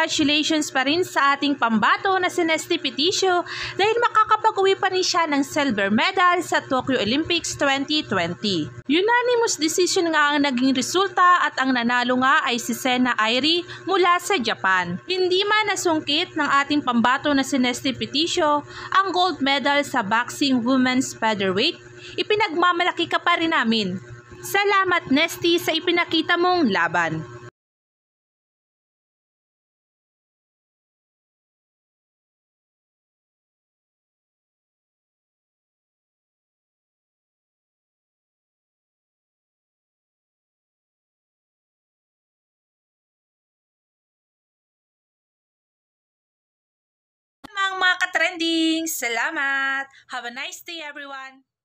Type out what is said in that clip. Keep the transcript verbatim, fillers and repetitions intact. congratulations pa rin sa ating pambato na si Nesthy Petecio dahil makakapag-uwi pa rin siya ng silver medal sa Tokyo Olympics twenty twenty. Unanimous decision nga ang naging resulta at ang nanalo nga ay si Sena Irie mula sa Japan. Hindi man nasungkit ng ating pambato na si Nesthy Petecio ang gold medal sa boxing women's featherweight, ipinagmamalaki ka pa rin namin. Salamat Nesthy sa ipinakita mong laban. Mga ka-trending. Salamat! Have a nice day everyone!